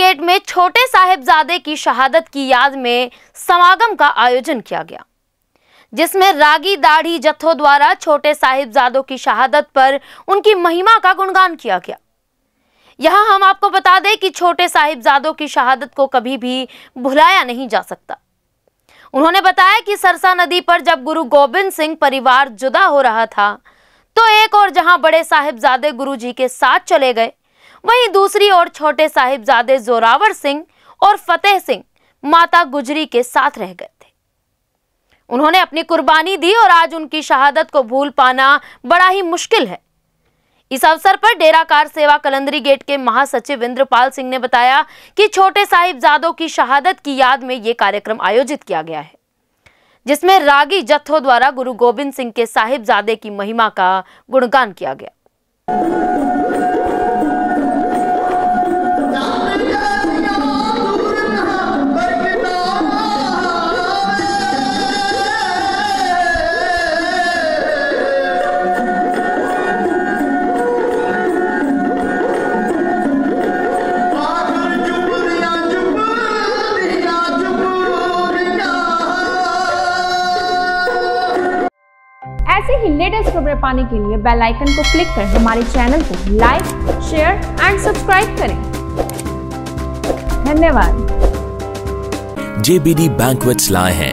Gate में छोटे साहिबजादे की शहादत की याद में समागम का आयोजन किया गया, जिसमें रागी दाढ़ी जत्थों द्वारा छोटे साहिबजादों की शहादत पर उनकी महिमा का गुणगान किया गया। यहाँ हम आपको बता दें कि छोटे साहिबजादों की शहादत को कभी भी भुलाया नहीं जा सकता। उन्होंने बताया कि सरसा नदी पर जब गुरु गोबिंद सिंह परिवार जुदा हो रहा था, तो एक और जहां बड़े साहिबजादे गुरु जी के साथ चले गए, वहीं दूसरी ओर छोटे साहिबजादे जोरावर सिंह और फतेह सिंह माता गुजरी के साथ रह गए थे। उन्होंने अपनी कुर्बानी दी और आज उनकी शहादत को भूल पाना बड़ा ही मुश्किल है। इस अवसर पर डेरा कार सेवा कलंदरी गेट के महासचिव इंद्रपाल सिंह ने बताया कि छोटे साहिबजादों की शहादत की याद में ये कार्यक्रम आयोजित किया गया है, जिसमें रागी जत्थों द्वारा गुरु गोबिंद सिंह के साहिबजादे की महिमा का गुणगान किया गया। ऐसे ही लेटेस्ट खबरें पाने के लिए बेल आइकन को क्लिक कर हमारे चैनल को लाइक, शेयर एंड सब्सक्राइब करें। धन्यवाद। जेबीडी बैंक्वेट्स लाए हैं